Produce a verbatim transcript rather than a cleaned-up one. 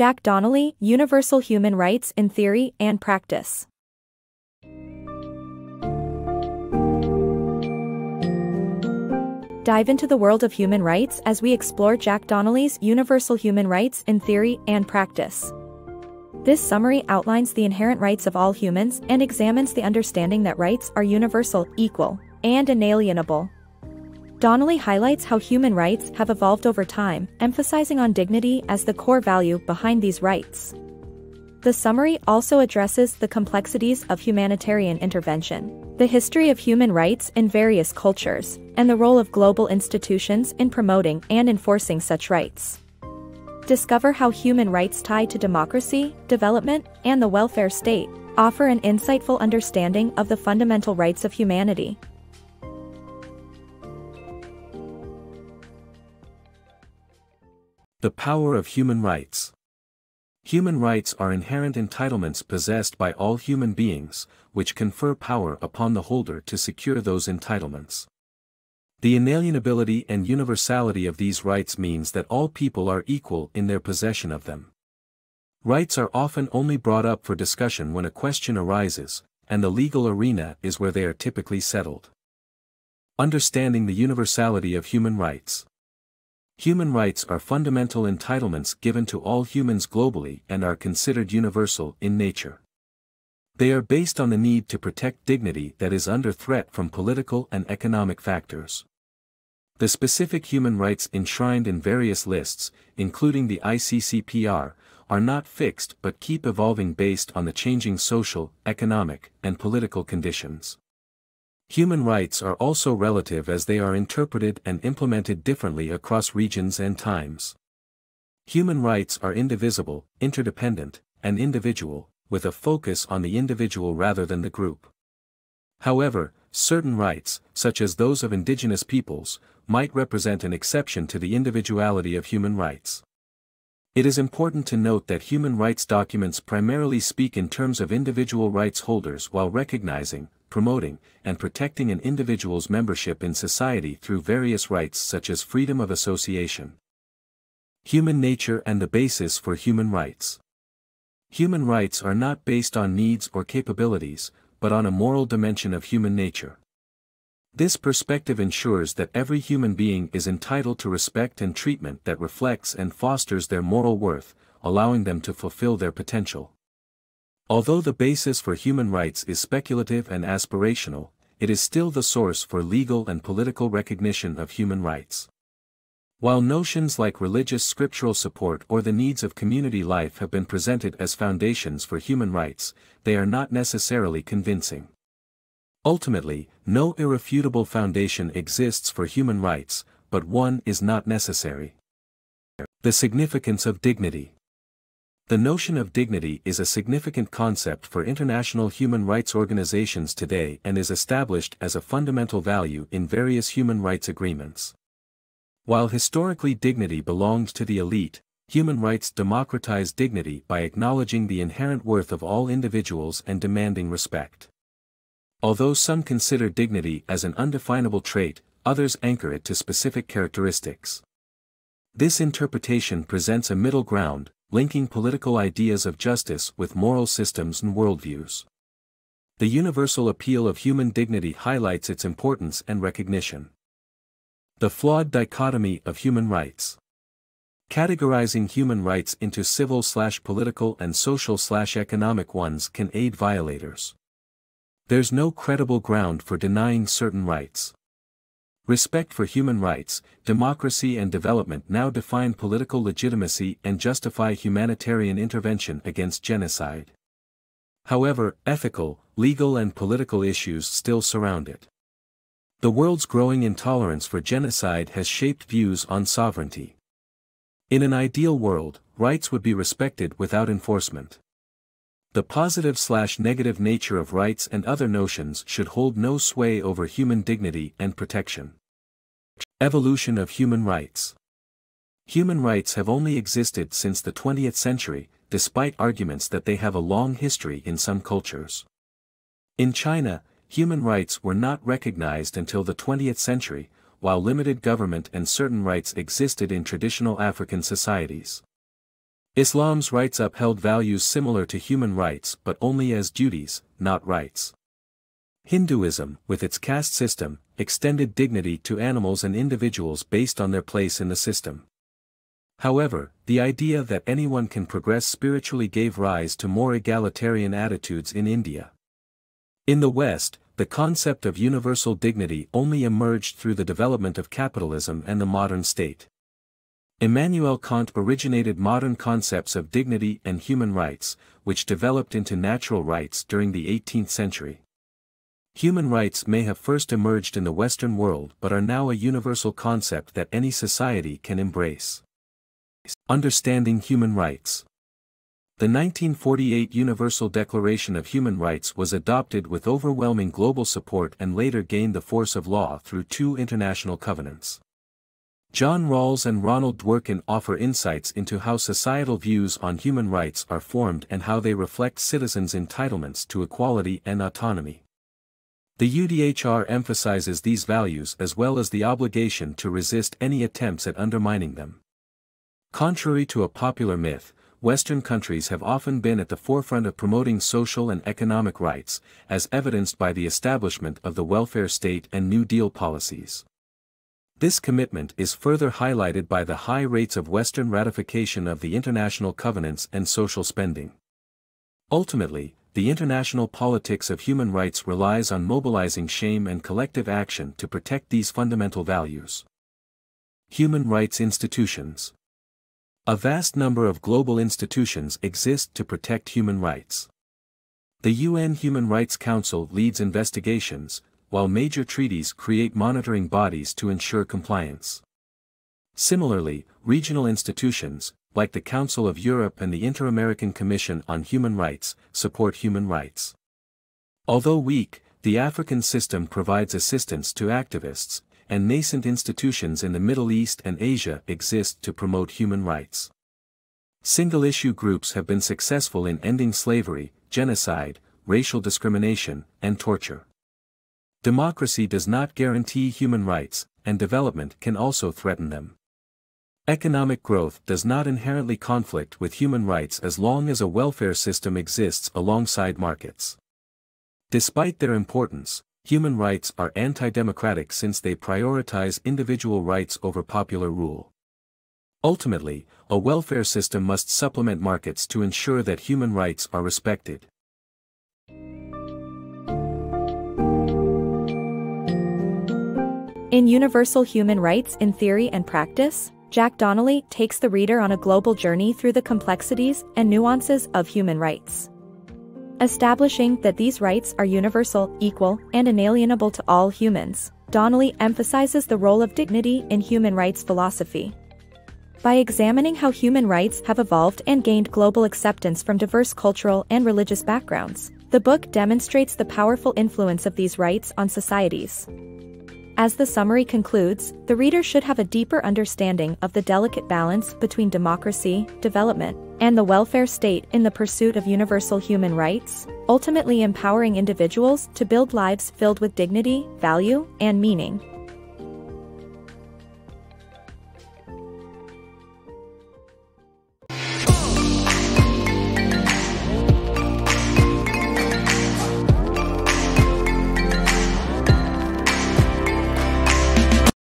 Jack Donnelly, Universal Human Rights in Theory and Practice. Dive into the world of human rights as we explore Jack Donnelly's Universal Human Rights in Theory and Practice. This summary outlines the inherent rights of all humans and examines the understanding that rights are universal, equal, and inalienable. Donnelly highlights how human rights have evolved over time, emphasizing on dignity as the core value behind these rights. The summary also addresses the complexities of humanitarian intervention, the history of human rights in various cultures, and the role of global institutions in promoting and enforcing such rights. Discover how human rights tie to democracy, development, and the welfare state, offer an insightful understanding of the fundamental rights of humanity. The power of human rights. Human rights are inherent entitlements possessed by all human beings, which confer power upon the holder to secure those entitlements. The inalienability and universality of these rights means that all people are equal in their possession of them. Rights are often only brought up for discussion when a question arises, and the legal arena is where they are typically settled. Understanding the universality of human rights. Human rights are fundamental entitlements given to all humans globally and are considered universal in nature. They are based on the need to protect dignity that is under threat from political and economic factors. The specific human rights enshrined in various lists, including the I C C P R, are not fixed but keep evolving based on the changing social, economic, and political conditions. Human rights are also relative as they are interpreted and implemented differently across regions and times. Human rights are indivisible, interdependent, and individual, with a focus on the individual rather than the group. However, certain rights, such as those of indigenous peoples, might represent an exception to the individuality of human rights. It is important to note that human rights documents primarily speak in terms of individual rights holders while recognizing, promoting, and protecting an individual's membership in society through various rights such as freedom of association. Human nature and the basis for human rights. Human rights are not based on needs or capabilities, but on a moral dimension of human nature. This perspective ensures that every human being is entitled to respect and treatment that reflects and fosters their moral worth, allowing them to fulfill their potential. Although the basis for human rights is speculative and aspirational, it is still the source for legal and political recognition of human rights. While notions like religious scriptural support or the needs of community life have been presented as foundations for human rights, they are not necessarily convincing. Ultimately, no irrefutable foundation exists for human rights, but one is not necessary. The significance of dignity. The notion of dignity is a significant concept for international human rights organizations today and is established as a fundamental value in various human rights agreements. While historically dignity belonged to the elite, human rights democratize dignity by acknowledging the inherent worth of all individuals and demanding respect. Although some consider dignity as an undefinable trait, others anchor it to specific characteristics. This interpretation presents a middle ground, linking political ideas of justice with moral systems and worldviews. The universal appeal of human dignity highlights its importance and recognition. The flawed dichotomy of human rights. Categorizing human rights into civil-slash-political and social-slash-economic ones can aid violators. There's no credible ground for denying certain rights. Respect for human rights, democracy and development now define political legitimacy and justify humanitarian intervention against genocide. However, ethical, legal and political issues still surround it. The world's growing intolerance for genocide has shaped views on sovereignty. In an ideal world, rights would be respected without enforcement. The positive-slash-negative nature of rights and other notions should hold no sway over human dignity and protection. Evolution of human rights. Human rights have only existed since the twentieth century, despite arguments that they have a long history in some cultures. In China, human rights were not recognized until the twentieth century, while limited government and certain rights existed in traditional African societies. Islam's rights upheld values similar to human rights but only as duties, not rights. Hinduism, with its caste system, extended dignity to animals and individuals based on their place in the system. However, the idea that anyone can progress spiritually gave rise to more egalitarian attitudes in India. In the West, the concept of universal dignity only emerged through the development of capitalism and the modern state. Immanuel Kant originated modern concepts of dignity and human rights, which developed into natural rights during the eighteenth century. Human rights may have first emerged in the Western world but are now a universal concept that any society can embrace. Understanding human rights. The nineteen forty-eight Universal Declaration of Human Rights was adopted with overwhelming global support and later gained the force of law through two international covenants. John Rawls and Ronald Dworkin offer insights into how societal views on human rights are formed and how they reflect citizens' entitlements to equality and autonomy. The U D H R emphasizes these values as well as the obligation to resist any attempts at undermining them. Contrary to a popular myth, Western countries have often been at the forefront of promoting social and economic rights, as evidenced by the establishment of the welfare state and New Deal policies. This commitment is further highlighted by the high rates of Western ratification of the international covenants and social spending. Ultimately, the international politics of human rights relies on mobilizing shame and collective action to protect these fundamental values. Human rights institutions. A vast number of global institutions exist to protect human rights. The U N Human Rights Council leads investigations, while major treaties create monitoring bodies to ensure compliance. Similarly, regional institutions, like the Council of Europe and the Inter-American Commission on Human Rights, support human rights. Although weak, the African system provides assistance to activists, and nascent institutions in the Middle East and Asia exist to promote human rights. Single-issue groups have been successful in ending slavery, genocide, racial discrimination, and torture. Democracy does not guarantee human rights, and development can also threaten them. Economic growth does not inherently conflict with human rights as long as a welfare system exists alongside markets. Despite their importance, human rights are anti-democratic since they prioritize individual rights over popular rule. Ultimately, a welfare system must supplement markets to ensure that human rights are respected. In Universal Human Rights in Theory and Practice, Jack Donnelly takes the reader on a global journey through the complexities and nuances of human rights, establishing that these rights are universal, equal, and inalienable to all humans. Donnelly emphasizes the role of dignity in human rights philosophy. By examining how human rights have evolved and gained global acceptance from diverse cultural and religious backgrounds, the book demonstrates the powerful influence of these rights on societies. As the summary concludes, the reader should have a deeper understanding of the delicate balance between democracy, development, and the welfare state in the pursuit of universal human rights, ultimately empowering individuals to build lives filled with dignity, value, and meaning.